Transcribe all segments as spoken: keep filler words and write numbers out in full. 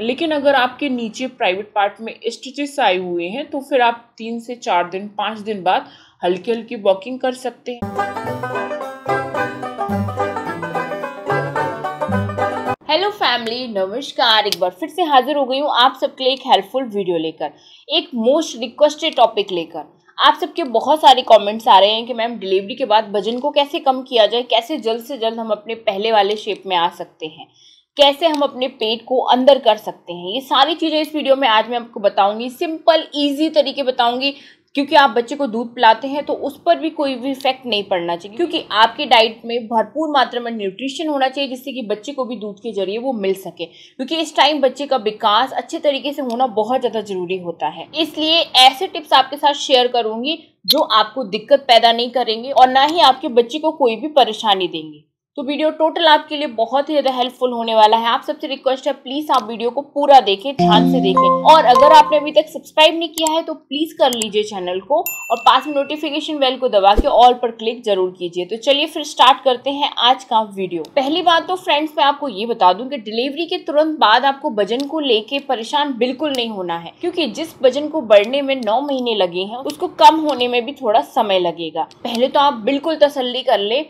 लेकिन अगर आपके नीचे प्राइवेट पार्ट में स्टिचेस आए हुए हैं तो फिर आप तीन से चार दिन पाँच दिन बाद हल्की हल्की वॉकिंग कर सकते हैं। हेलो फैमिली, नमस्कार। एक बार फिर से हाजिर हो गई हूँ आप सबके लिए एक हेल्पफुल वीडियो लेकर, एक मोस्ट रिक्वेस्टेड टॉपिक लेकर। आप सबके बहुत सारे कमेंट्स आ रहे हैं कि मैम डिलीवरी के बाद वजन को कैसे कम किया जाए, कैसे जल्द से जल्द हम अपने पहले वाले शेप में आ सकते हैं, कैसे हम अपने पेट को अंदर कर सकते हैं। ये सारी चीज़ें इस वीडियो में आज मैं आपको बताऊंगी, सिंपल ईजी तरीके बताऊंगी, क्योंकि आप बच्चे को दूध पिलाते हैं तो उस पर भी कोई भी इफेक्ट नहीं पड़ना चाहिए, क्योंकि आपकी डाइट में भरपूर मात्रा में न्यूट्रिशन होना चाहिए जिससे कि बच्चे को भी दूध के जरिए वो मिल सके, क्योंकि इस टाइम बच्चे का विकास अच्छे तरीके से होना बहुत ज़्यादा ज़रूरी होता है। इसलिए ऐसे टिप्स आपके साथ शेयर करूँगी जो आपको दिक्कत पैदा नहीं करेंगे और ना ही आपके बच्चे को कोई भी परेशानी देंगे। तो वीडियो टोटल आपके लिए बहुत ही ज़्यादा हेल्पफुल होने वाला है। आप सबसे रिक्वेस्ट है प्लीज़ आप वीडियो को पूरा देखें, ध्यान से देखें, और अगर आपने अभी तक सब्सक्राइब नहीं किया है तो प्लीज़ कर लीजिए चैनल को, और पास में नोटिफिकेशन बेल को दबा के ऑल पर क्लिक जरूर कीजिए। तो चलिए फिर स्टार्ट करते हैं आज का वीडियो। पहली बात तो फ्रेंड्स मैं आपको ये बता दूँ कि डिलीवरी के तुरंत बाद आपको वजन को लेके परेशान बिल्कुल नहीं होना है, क्योंकि जिस वजन को बढ़ने में नौ महीने लगे हैं उसको कम होने में भी थोड़ा समय लगेगा। पहले तो आप बिल्कुल तसल्ली कर ले,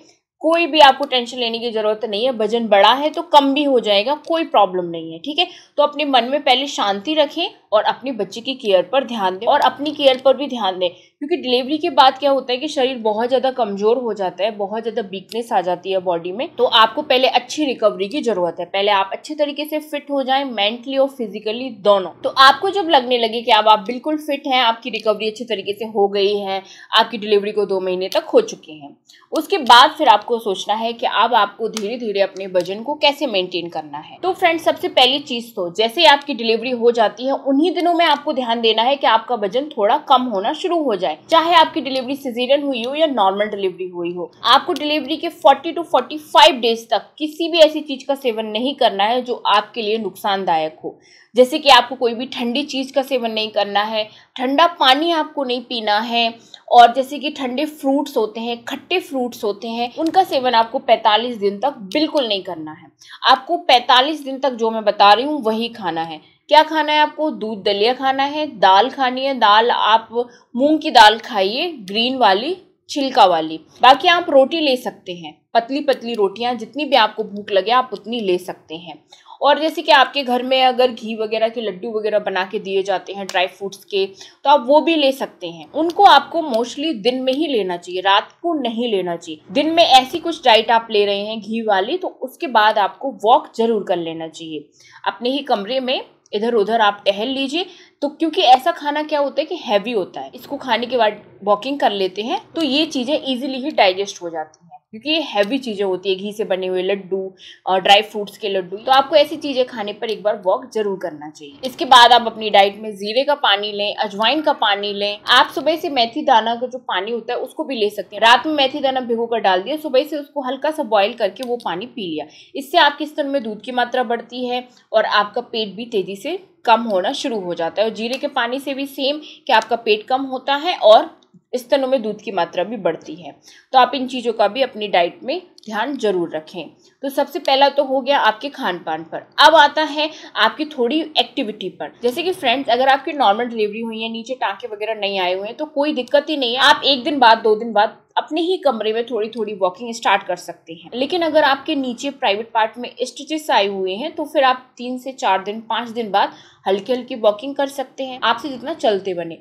कोई भी आपको टेंशन लेने की ज़रूरत नहीं है। वजन बढ़ा है तो कम भी हो जाएगा, कोई प्रॉब्लम नहीं है, ठीक है। तो अपने मन में पहले शांति रखें और अपने बच्चे की केयर पर ध्यान दें और अपनी केयर पर भी ध्यान दें, क्योंकि डिलीवरी के बाद क्या होता है कि शरीर बहुत ज़्यादा कमज़ोर हो जाता है, बहुत ज़्यादा वीकनेस आ जाती है बॉडी में। तो आपको पहले अच्छी रिकवरी की ज़रूरत है, पहले आप अच्छे तरीके से फिट हो जाएं, मेंटली और फिजिकली दोनों। तो आपको जब लगने लगे कि अब आप बिल्कुल फिट हैं, आपकी रिकवरी अच्छे तरीके से हो गई है, आपकी डिलीवरी को दो महीने तक हो चुके हैं, उसके बाद फिर आपको सोचना है कि अब आपको धीरे धीरे अपने वजन को कैसे मेंटेन करना है। तो फ्रेंड्स सबसे पहली चीज़ तो जैसे ही आपकी डिलीवरी हो जाती है उन्हीं दिनों में आपको ध्यान देना है कि आपका वजन थोड़ा कम होना शुरू हो जाए, चाहे आपकी डिलीवरी सिजेरियन हुई हो या नॉर्मल डिलीवरी हुई हो। आपको डिलीवरी के चालीस टू पैंतालीस डेज तक किसी भी ऐसी चीज का सेवन नहीं करना है जो आपके लिए नुकसानदायक हो, जैसे कि आपको कोई भी ठंडी चीज़ का सेवन नहीं करना है, ठंडा पानी आपको नहीं पीना है, और जैसे कि ठंडे फ्रूट्स होते हैं, खट्टे फ्रूट्स होते हैं, उनका सेवन आपको पैंतालीस दिन तक बिल्कुल नहीं करना है। आपको पैंतालीस दिन तक जो मैं बता रही हूँ वही खाना है। क्या खाना है आपको? दूध दलिया खाना है, दाल खानी है। दाल आप मूंग की दाल खाइए, ग्रीन वाली, छिलका वाली। बाकी आप रोटी ले सकते हैं, पतली पतली रोटियां, जितनी भी आपको भूख लगे आप उतनी ले सकते हैं। और जैसे कि आपके घर में अगर घी वगैरह के लड्डू वगैरह बना के दिए जाते हैं ड्राई फ्रूट्स के, तो आप वो भी ले सकते हैं। उनको आपको मोस्टली दिन में ही लेना चाहिए, रात को नहीं लेना चाहिए। दिन में ऐसी कुछ डाइट आप ले रहे हैं घी वाली तो उसके बाद आपको वॉक जरूर कर लेना चाहिए, अपने ही कमरे में इधर उधर आप टहल लीजिए। तो क्योंकि ऐसा खाना क्या होता है कि हैवी होता है, इसको खाने के बाद वॉकिंग कर लेते हैं तो ये चीज़ें इजीली ही डाइजेस्ट हो जाती हैं, क्योंकि ये हैवी चीज़ें होती है, घी से बने हुए लड्डू और ड्राई फ्रूट्स के लड्डू। तो आपको ऐसी चीज़ें खाने पर एक बार वॉक जरूर करना चाहिए। इसके बाद आप अपनी डाइट में जीरे का पानी लें, अजवाइन का पानी लें। आप सुबह से मेथी दाना का जो पानी होता है उसको भी ले सकते हैं। रात में मेथी दाना भिगो कर डाल दिया, सुबह से उसको हल्का सा बॉयल करके वो पानी पी लिया, इससे आपके स्तन में दूध की मात्रा बढ़ती है और आपका पेट भी तेजी से कम होना शुरू हो जाता है। और जीरे के पानी से भी सेम कि आपका पेट कम होता है और स्तनों में दूध की मात्रा भी बढ़ती है। तो आप इन चीज़ों का भी अपनी डाइट में ध्यान जरूर रखें। तो सबसे पहला तो हो गया आपके खान पान पर। अब आता है आपकी थोड़ी एक्टिविटी पर। जैसे कि फ्रेंड्स अगर आपकी नॉर्मल डिलीवरी हुई है, नीचे टाँके वगैरह नहीं आए हुए हैं तो कोई दिक्कत ही नहीं है, आप एक दिन बाद दो दिन बाद अपने ही कमरे में थोड़ी थोड़ी वॉकिंग स्टार्ट कर सकते हैं। लेकिन अगर आपके नीचे प्राइवेट पार्ट में स्टिचेस आए हुए हैं तो फिर आप तीन से चार दिन पाँच दिन बाद हल्की हल्की वॉकिंग कर सकते हैं, आपसे जितना चलते बने।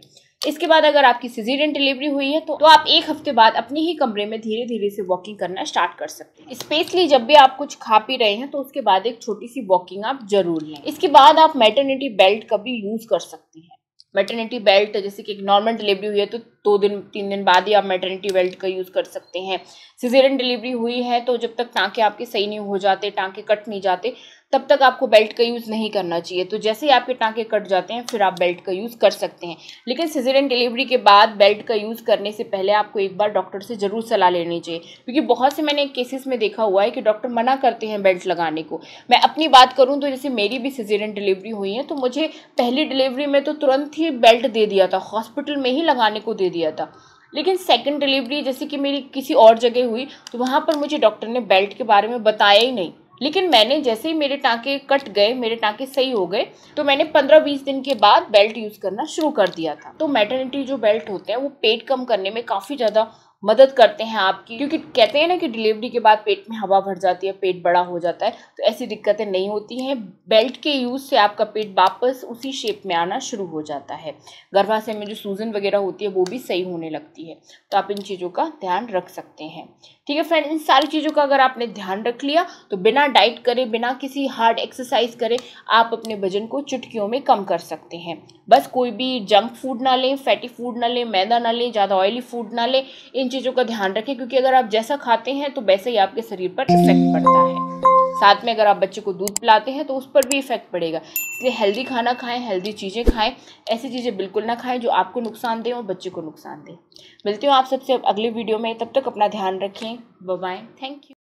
इसके बाद अगर आपकी सिजेरियन डिलीवरी हुई है तो, तो आप एक हफ्ते बाद अपने ही कमरे में धीरे धीरे से वॉकिंग करना स्टार्ट कर सकते हैं। स्पेशली जब भी आप कुछ खा पी रहे हैं तो उसके बाद एक छोटी सी वॉकिंग आप जरूर लें। इसके बाद आप मैटरनिटी बेल्ट का भी यूज़ कर सकते हैं। मैटरनिटी बेल्ट जैसे कि एक नॉर्मल डिलीवरी हुई है तो दो दिन तीन दिन बाद ही आप मैटरनिटी बेल्ट का यूज़ कर सकते हैं। सिजेरियन डिलीवरी हुई है तो जब तक टाँके आपके सही नहीं हो जाते, टाँके कट नहीं जाते, तब तक आपको बेल्ट का यूज़ नहीं करना चाहिए। तो जैसे ही आपके टाँके कट जाते हैं फिर आप बेल्ट का यूज़ कर सकते हैं। लेकिन सिजेरियन डिलीवरी के बाद बेल्ट का यूज़ करने से पहले आपको एक बार डॉक्टर से ज़रूर सलाह लेनी चाहिए, क्योंकि बहुत से मैंने केसेस में देखा हुआ है कि डॉक्टर मना करते हैं बेल्ट लगाने को। मैं अपनी बात करूँ तो जैसे मेरी भी सिजेरियन डिलीवरी हुई है तो मुझे पहली डिलीवरी में तो तुरंत ही बेल्ट दे दिया था, हॉस्पिटल में ही लगाने को दे दिया था। लेकिन सेकेंड डिलीवरी जैसे कि मेरी किसी और जगह हुई तो वहाँ पर मुझे डॉक्टर ने बेल्ट के बारे में बताया ही नहीं, लेकिन मैंने जैसे ही मेरे टाँके कट गए, मेरे टाँके सही हो गए, तो मैंने पंद्रह बीस दिन के बाद बेल्ट यूज़ करना शुरू कर दिया था। तो मैटरनिटी जो बेल्ट होते हैं वो पेट कम करने में काफ़ी ज़्यादा मदद करते हैं आपकी, क्योंकि कहते हैं ना कि डिलीवरी के बाद पेट में हवा भर जाती है, पेट बड़ा हो जाता है, तो ऐसी दिक्कतें नहीं होती हैं। बेल्ट के यूज़ से आपका पेट वापस उसी शेप में आना शुरू हो जाता है, गर्भाशय में जो सूजन वगैरह होती है वो भी सही होने लगती है। तो आप इन चीज़ों का ध्यान रख सकते हैं। ठीक है फ्रेंड, इन सारी चीज़ों का अगर आपने ध्यान रख लिया तो बिना डाइट करे, बिना किसी हार्ड एक्सरसाइज करे आप अपने वजन को चुटकियों में कम कर सकते हैं। बस कोई भी जंक फूड ना लें, फैटी फूड ना लें, मैदा ना लें, ज़्यादा ऑयली फूड ना लें, इन चीज़ों का ध्यान रखें, क्योंकि अगर आप जैसा खाते हैं तो वैसे ही आपके शरीर पर इफेक्ट पड़ता है। साथ में अगर आप बच्चे को दूध पिलाते हैं तो उस पर भी इफेक्ट पड़ेगा, इसलिए हेल्दी खाना खाएं, हेल्दी चीज़ें खाएं, ऐसी चीज़ें बिल्कुल ना खाएं जो आपको नुकसान दें और बच्चे को नुकसान दें। मिलती हूँ आप सबसे अगले वीडियो में, तब तक अपना ध्यान रखें। Bye bye, thank you.